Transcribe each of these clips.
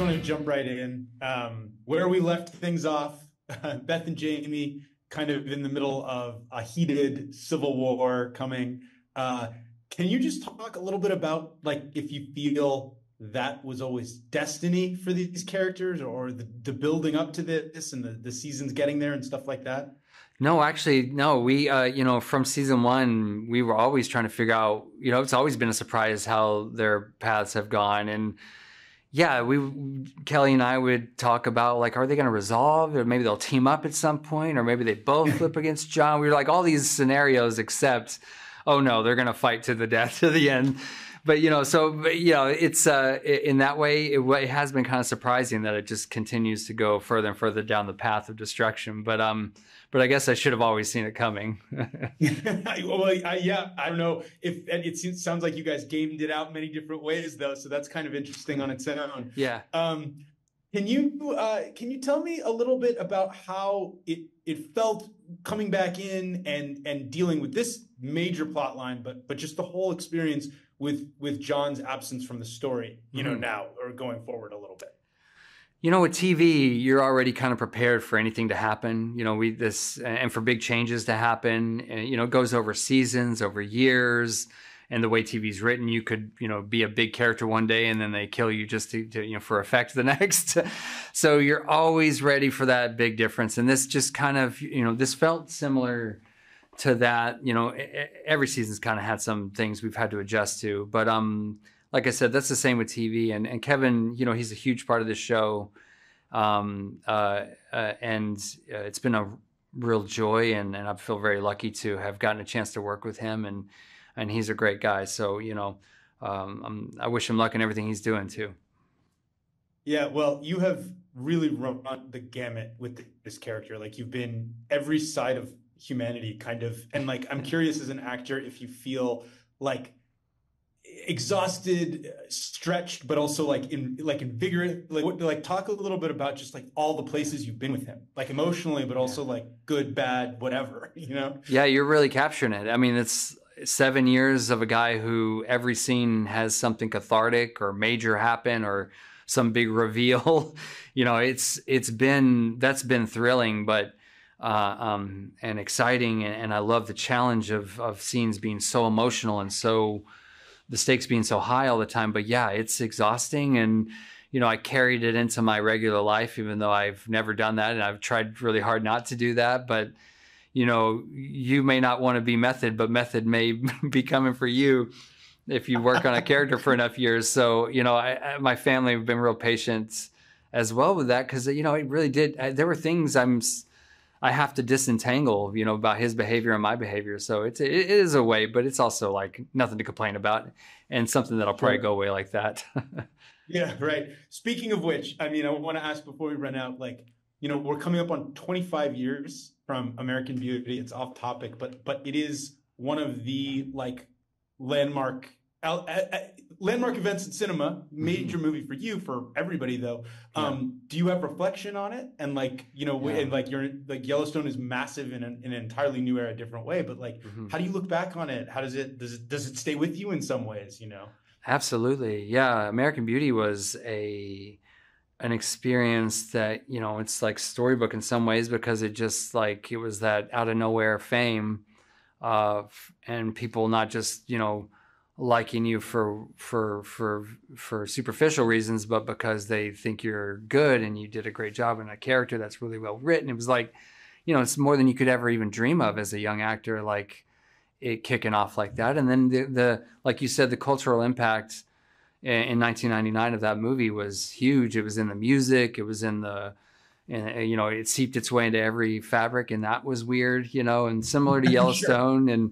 just want to jump right in. Where we left things off, Beth and Jamie kind of in the middle of a heated civil war coming. Can you just talk a little bit about, like, if you feel that was always destiny for these characters, or the building up to this and the seasons getting there and stuff like that? No, actually, no. We, you know, from season one, we were always trying to figure out, you know, it's always been a surprise how their paths have gone. And yeah, Kelly and I would talk about, like, are they going to resolve, or maybe they'll team up at some point, or maybe they both flip against John. We were like all these scenarios, except, oh no, they're going to fight to the death to the end. But, you know, so, but, you know, it's in that way, it has been kind of surprising that it just continues to go further and further down the path of destruction. But I guess I should have always seen it coming. Well, yeah, I don't know if it sounds like you guys gamed it out many different ways, though. So that's kind of interesting on its own. Yeah. Can you tell me a little bit about how it felt coming back in and dealing with this major plot line, but just the whole experience with John's absence from the story, you know, now or going forward a little bit? You know, with TV, you're already kind of prepared for anything to happen, you know, and for big changes to happen. And, you know, it goes over seasons, over years, and the way TV's written, you could, you know, be a big character one day and then they kill you just to you know, for effect the next. So you're always ready for that big difference. And this just kind of, you know, this felt similar to that. You know, every season's kind of had some things we've had to adjust to, but, like I said, that's the same with TV. And Kevin, you know, he's a huge part of this show. And it's been a real joy, and I feel very lucky to have gotten a chance to work with him, and he's a great guy. So, you know, I wish him luck in everything he's doing too. Yeah. Well, you have really run the gamut with this character. Like, you've been every side of humanity kind of, and, like, I'm curious as an actor, if you feel like exhausted, stretched, but also like invigorated, like talk a little bit about just like all the places you've been with him, like emotionally, but also like good, bad, whatever, you know? Yeah, you're really capturing it. I mean, it's 7 years of a guy who every scene has something cathartic or major happen or some big reveal. You know, that's been thrilling, but and exciting. And I love the challenge of scenes being so emotional and so, the stakes being so high all the time. But yeah, it's exhausting. And, you know, I carried it into my regular life, even though I've never done that. And I've tried really hard not to do that. But, you know, you may not want to be Method, but Method may be coming for you if you work on a character for enough years. So, you know, my family have been real patient as well with that, because, you know, it really did. There were things I have to disentangle, you know, about his behavior and my behavior. So it is a way, but it's also like nothing to complain about, and something that'll probably go away like that. Yeah, right. Speaking of which, I mean, I want to ask before we run out, like, you know, we're coming up on 25 years from American Beauty. It's off topic, but it is one of the, like, landmark events in cinema, major movie for you, for everybody though. Do you have reflection on it? And, like, you know, and, like, you're like, Yellowstone is massive in an entirely new era, different way, but, like, how do you look back on it? How does it stay with you in some ways, you know? Absolutely. Yeah. American Beauty was an experience that, you know, it's like storybook in some ways, because it just, like, it was that out of nowhere fame, and people not just, you know, liking you for superficial reasons, but because they think you're good and you did a great job in a character that's really well written. It was like, you know, it's more than you could ever even dream of as a young actor, like it kicking off like that. And then the like you said, the cultural impact in 1999 of that movie was huge. It was in the music, it was in the, and, you know, it seeped its way into every fabric, and that was weird, you know, and similar to Yellowstone. Sure.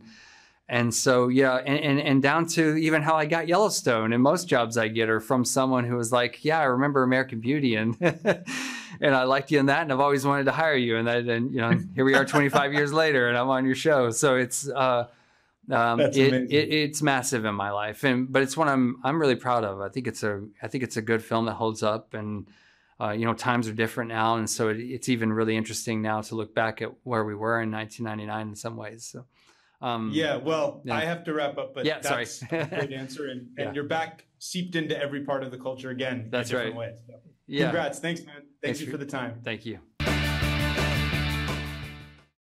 And so, yeah, and down to even how I got Yellowstone, and most jobs I get are from someone who was like, yeah, I remember American Beauty, and and I liked you in that, and I've always wanted to hire you. And you know, here we are 25 years later, and I'm on your show. So it's it's massive in my life, but it's one I'm really proud of. I think it's a good film that holds up, and you know, times are different now, and so it's even really interesting now to look back at where we were in 1999 in some ways. So. Yeah. I have to wrap up, but yeah, that's sorry. A great answer, and you're back seeped into every part of the culture again. That's in different ways. So. Yeah. Congrats. Thanks, man. Thank you for the time. Thank you.